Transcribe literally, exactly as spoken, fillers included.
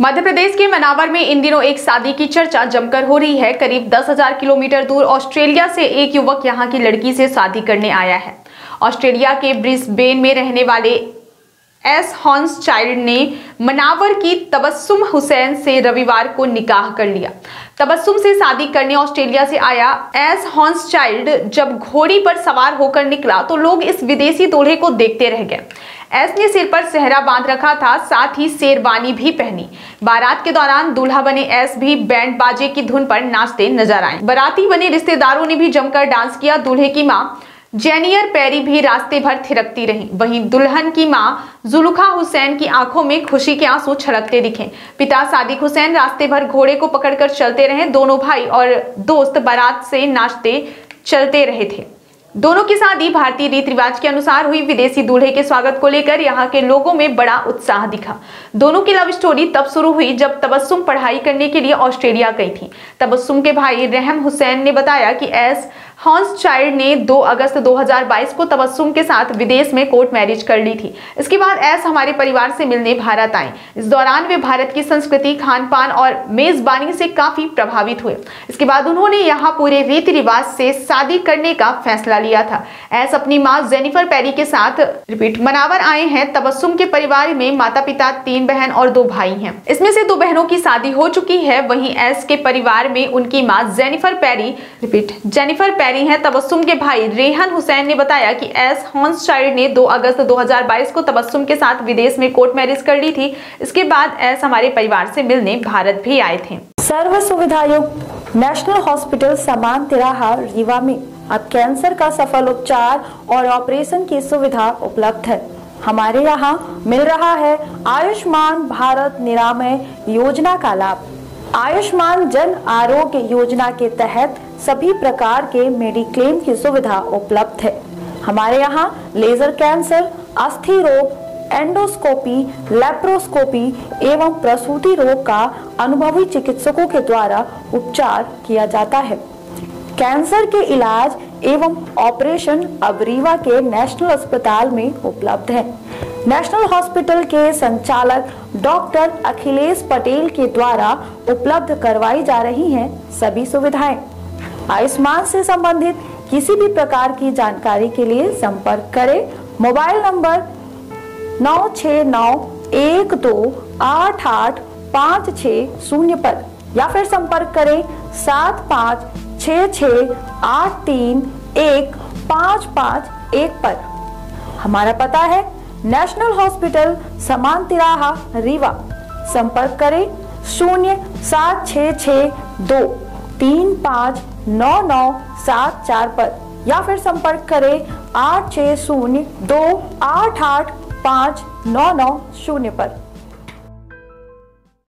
मध्य प्रदेश के मनावर में इन दिनों एक शादी की चर्चा जमकर हो रही है। करीब दस हज़ार किलोमीटर दूर ऑस्ट्रेलिया से एक युवक यहां की लड़की से शादी करने आया है। ऑस्ट्रेलिया के ब्रिस्बेन में रहने वाले एस हॉन्सचाइल्ड ने मनावर की तबस्सुम हुसैन से रविवार को निकाह कर लिया। तबस्सुम से शादी करने ऑस्ट्रेलिया से आया एस हॉन्सचाइल्ड जब घोड़ी पर सवार होकर निकला तो लोग इस विदेशी दूल्हे को देखते रह गए। एस ने सिर पर सेहरा बांध रखा था, साथ ही शेरवानी भी पहनी। बारात के दौरान दूल्हा बने एस भी बैंड बाजे की धुन पर नाचते नजर आए। बाराती बने रिश्तेदारों ने भी जमकर डांस किया। दूल्हे की मां जेनिफर पेरी भी रास्ते भर थिरकती रही। वहीं दुल्हन की माँ जुलुखा हुसैन की आंखों में खुशी के आंसू छलकते दिखे। पिता सादिक हुसैन रास्ते भर घोड़े को पकड़कर चलते रहे। दोनों भाई और दोस्त बारात से नाचते चलते रहे थे। दोनों की शादी भारतीय रीति रिवाज के अनुसार हुई। विदेशी दूल्हे के स्वागत को लेकर यहाँ के लोगों में बड़ा उत्साह दिखा। दोनों की लव स्टोरी तब शुरू हुई जब तबस्सुम पढ़ाई करने के लिए ऑस्ट्रेलिया गई थी। तबस्सुम के भाई रेहम हुसैन ने बताया कि एस हॉन्सचाइल्ड ने दो अगस्त दो हज़ार बाईस को तबस्सुम के साथ विदेश में कोर्ट मैरिज कर ली थी। इसके बाद एस हमारे परिवार से मिलने भारत आए। इस दौरान वे भारत की संस्कृति, खान पान और मेजबानी से काफ़ी प्रभावित हुए। इसके बाद उन्होंने यहाँ पूरे रीति रिवाज से शादी करने का फैसला लिया था। एस अपनी माँ जेनिफर पेरी के साथ रिपीट मनावर आए हैं। तबस्सुम के परिवार में माता पिता, तीन बहन और दो भाई हैं। इसमें से दो बहनों की शादी हो चुकी है। वहीं एस के परिवार में उनकी माँ जेनिफर पेरी रिपीट जेनिफर हैं। तबस्सुम के भाई रेहान हुसैन ने बताया कि एस हॉन्सचाइल्ड ने दो अगस्त दो हज़ार बाईस को तबस्सुम के साथ विदेश में कोर्ट मैरिज कर ली थी। इसके बाद एस हमारे परिवार से मिलने भारत भी आए थे। सर्व सुविधायुक्त नेशनल हॉस्पिटल समान तिराहा रीवा में अब कैंसर का सफल उपचार और ऑपरेशन की सुविधा उपलब्ध है। हमारे यहाँ मिल रहा है आयुष्मान भारत निरामय योजना का लाभ। आयुष्मान जन आरोग्य योजना के तहत सभी प्रकार के मेडिक्लेम की सुविधा उपलब्ध है। हमारे यहाँ लेजर कैंसर, अस्थि रोग, एंडोस्कोपी, लेप्रोस्कोपी एवं प्रसूति रोग का अनुभवी चिकित्सकों के द्वारा उपचार किया जाता है। कैंसर के इलाज एवं ऑपरेशन अब रीवा के नेशनल अस्पताल में उपलब्ध है। नेशनल हॉस्पिटल के संचालक डॉक्टर अखिलेश पटेल के द्वारा उपलब्ध करवाई जा रही हैं सभी सुविधाएं। आयुष्मान से संबंधित किसी भी प्रकार की जानकारी के लिए संपर्क करें मोबाइल नंबर नौ छः नौ एक दो आठ आठ पाँच छः शून्य पर या फिर संपर्क करें सात पाँच छः छः आठ तीन एक पाँच पाँच एक पर। हमारा पता है नेशनल हॉस्पिटल समान तिराहा रीवा। संपर्क करें शून्य सात छः छः दो तीन पाँच नौ नौ सात चार पर या फिर संपर्क करें आठ छः शून्य दो आठ आठ पाँच नौ नौ शून्य पर।